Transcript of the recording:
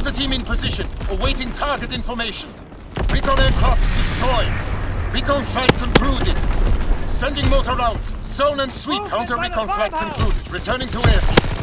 Slaughter team in position, awaiting target information. Recon aircraft destroyed. Recon flight concluded. Sending motor rounds. Zone and sweep counter recon flight concluded. Returning to airfield.